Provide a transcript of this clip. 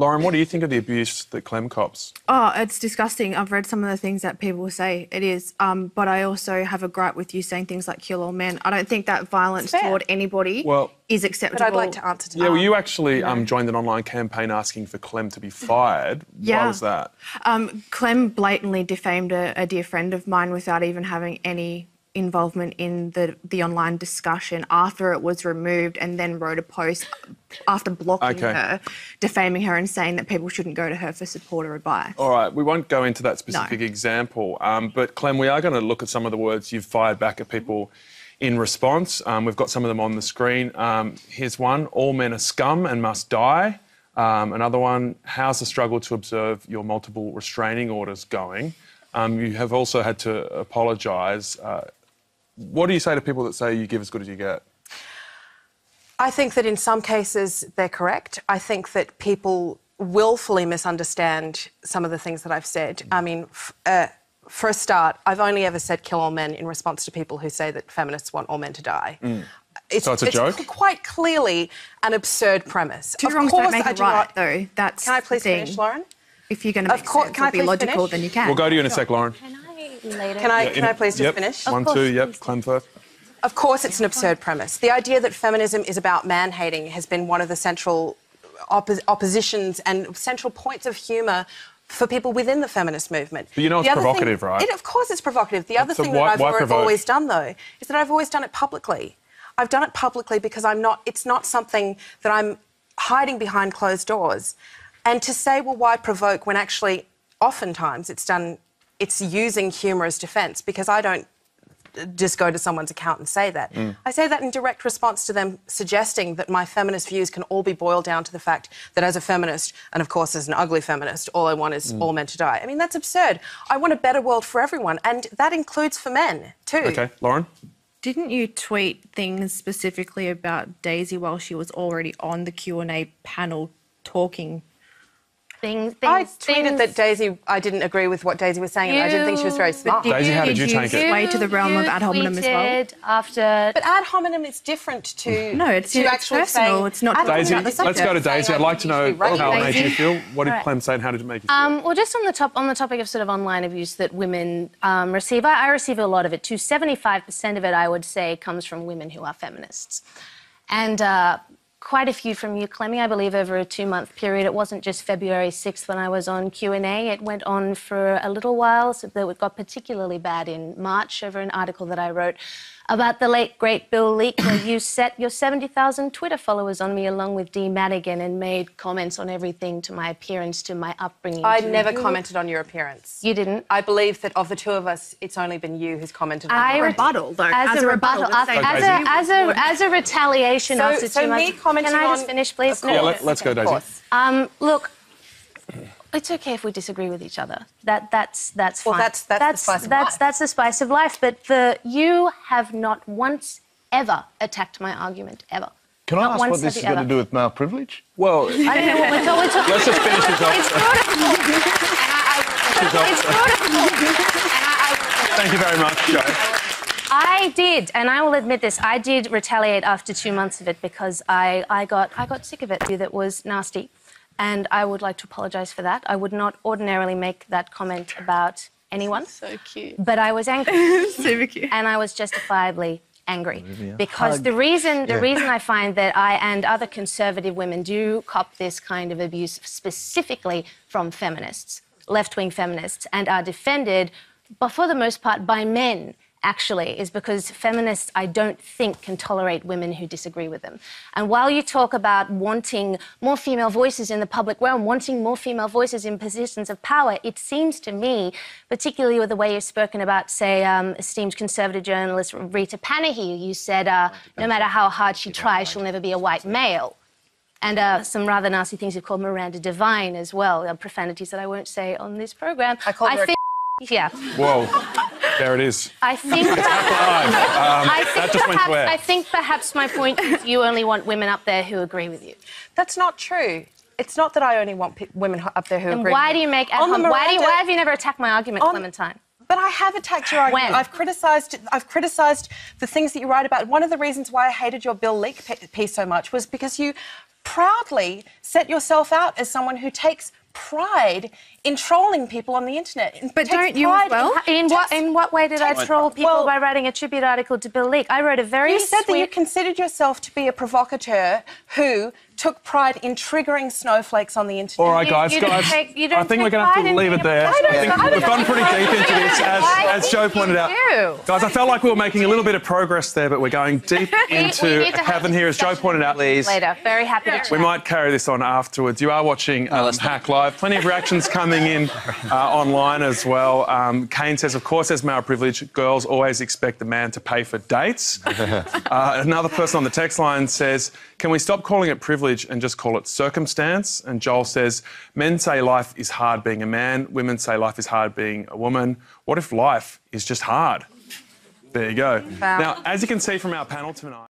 Lauren, what do you think of the abuse that Clem cops? Oh, it's disgusting. I've read some of the things that people say. It is. But I also have a gripe with you saying things like kill all men. I don't think that violence toward anybody is acceptable. But I'd like to answer to that. Yeah, well, you actually joined an online campaign asking for Clem to be fired. Why was that? Clem blatantly defamed a dear friend of mine without even having any involvement in the online discussion after it was removed, and then wrote a post after blocking her, defaming her and saying that people shouldn't go to her for support or advice. All right, we won't go into that specific example, but Clem, we are going to look at some of the words you've fired back at people in response. We've got some of them on the screen. Here's one: all men are scum and must die. Another one: how's the struggle to observe your multiple restraining orders going? You have also had to apologise. What do you say to people that say you give as good as you get? I think that in some cases they're correct. I think that people willfully misunderstand some of the things that I've said. I mean, for a start, I've only ever said kill all men in response to people who say that feminists want all men to die. It's a joke? It's quite clearly an absurd premise. Two wrongs don't make a right, though. That's Can I please finish, Lauren? If you're going to make sense or be logical, then you can. We'll go to you in a sec, Lauren. Can I later? Can I please just finish? One, two, Clem first. Of course it's an absurd premise. The idea that feminism is about man-hating has been one of the central oppositions and central points of humour for people within the feminist movement. But you know it's provocative, right? Of course it's provocative. The other thing that I've always done, though, is that I've always done it publicly. I've done it publicly because I'm not. It's not something that I'm hiding behind closed doors. And to say, well, why provoke, when actually oftentimes it's using humour as defence, because I don't just go to someone's account and say that. I say that in direct response to them suggesting that my feminist views can all be boiled down to the fact that as a feminist, and of course as an ugly feminist, all I want is all men to die. I mean, that's absurd. I want a better world for everyone, and that includes for men too. OK, Lauren? Didn't you tweet things specifically about Daisy while she was already on the Q&A panel talking? I tweeted that Daisy, I didn't agree with what Daisy was saying, and I didn't think she was very smart. Daisy, how did you take it? Way to the realm of ad hominem as well. But ad hominem is different to it's personal. It's not. Daisy, let's go to Daisy. I'd like to know how it made you feel. What did Clem say, and how did it make you feel? Well, just on the topic of sort of online abuse that women receive, I receive a lot of it too. 75% of it, I would say, comes from women who are feminists, and quite a few from you, Clemmy, I believe, over a 2-month period. It wasn't just February 6th when I was on Q&A. It went on for a little while. So it got particularly bad in March over an article that I wrote about the late, great Bill Leak, where you set your 70,000 Twitter followers on me along with Dee Madigan and made comments on everything, to my appearance, to my upbringing. I never commented on your appearance. You didn't? I believe that of the two of us, it's only been you who's commented on your rebuttal, though. As a rebuttal. As a retaliation after 2 months. Can I just finish, please? No. Yeah, let's go, Daisy. Look, it's okay if we disagree with each other. That's fine. Well, that's the spice of life. That's the spice of life. But you have not once ever attacked my argument, ever. Can I ask what this has got to do with male privilege? Well, I don't know what we're talking. Let's just finish this off. It's beautiful. It's beautiful. Thank you very much, Jo. I did, and I will admit this, I did retaliate after 2 months of it because I got sick of it. That was nasty, and I would like to apologise for that. I would not ordinarily make that comment about anyone. So cute. But I was angry. Super cute. And I was justifiably angry. Because the reason I find that I and other conservative women do cop this kind of abuse specifically from feminists, left-wing feminists, and are defended, but for the most part, by men, actually, is because feminists, I don't think, can tolerate women who disagree with them. And while you talk about wanting more female voices in the public realm, wanting more female voices in positions of power, it seems to me, particularly with the way you've spoken about, say, esteemed conservative journalist Rita Panahi, you said, no matter how hard she tries, she'll never be a white male. And some rather nasty things you've called Miranda Devine as well, profanities that I won't say on this program. I called her Whoa. There it is. I think perhaps my point is you only want women up there who agree with you. That's not true. It's not that I only want women up there who agree with me. Why have you never attacked my argument, Clementine? But I have attacked your argument. I've criticised the things that you write about. One of the reasons why I hated your Bill Leak piece so much was because you proudly set yourself out as someone who takes pride in trolling people on the internet. But don't you as well? In what way did I troll people by writing a tribute article to Bill Leak? I wrote a very sweet... You said that you considered yourself to be a provocateur who took pride in triggering snowflakes on the internet. All right, guys, I think we're going to have to leave it there. I think we've gone pretty deep into this, as Jo pointed out. Guys, I felt like we were making a little bit of progress there, but we're going deep into heaven here, as Jo pointed out. Later, very happy to chat. We might carry this on afterwards. You are watching Hack Live. Plenty of reactions coming in online as well. Kane says, of course, as male privilege, girls always expect the man to pay for dates. Another person on the text line says, can we stop calling it privilege and just call it circumstance? And Joel says, men say life is hard being a man. Women say life is hard being a woman. What if life is just hard? There you go. Wow. Now, as you can see from our panel tonight...